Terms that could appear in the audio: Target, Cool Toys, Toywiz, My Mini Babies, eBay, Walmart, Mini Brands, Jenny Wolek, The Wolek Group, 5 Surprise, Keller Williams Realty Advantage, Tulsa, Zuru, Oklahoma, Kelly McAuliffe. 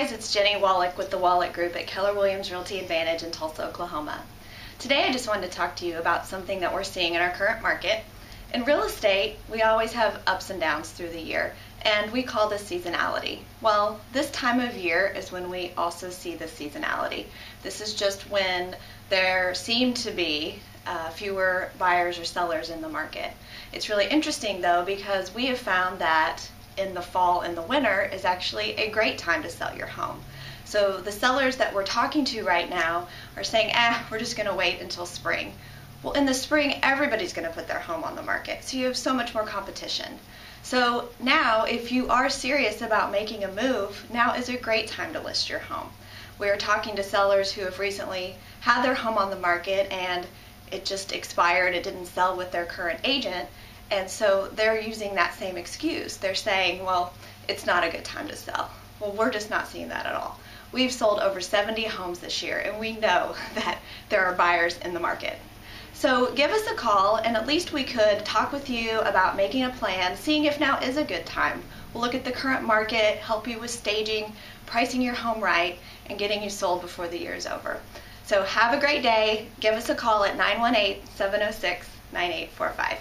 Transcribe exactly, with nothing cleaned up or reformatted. guys, it's Jenny Wolek with The Wolek Group at Keller Williams Realty Advantage in Tulsa, Oklahoma. Today I just wanted to talk to you about something that we're seeing in our current market. In real estate, we always have ups and downs through the year, and we call this seasonality. Well, this time of year is when we also see the seasonality. This is just when there seem to be uh, fewer buyers or sellers in the market. It's really interesting though, because we have found that in the fall and the winter is actually a great time to sell your home. So the sellers that we're talking to right now are saying, ah, we're just going to wait until spring. Well, in the spring, everybody's going to put their home on the market, so you have so much more competition. So now, if you are serious about making a move, now is a great time to list your home. We are talking to sellers who have recently had their home on the market and it just expired, it didn't sell with their current agent, and so they're using that same excuse. They're saying, well, it's not a good time to sell. Well, we're just not seeing that at all. We've sold over seventy homes this year, and we know that there are buyers in the market. So give us a call, and at least we could talk with you about making a plan, seeing if now is a good time. We'll look at the current market, help you with staging, pricing your home right, and getting you sold before the year is over. So have a great day. Give us a call at nine one eight, seven oh six, nine eight four five.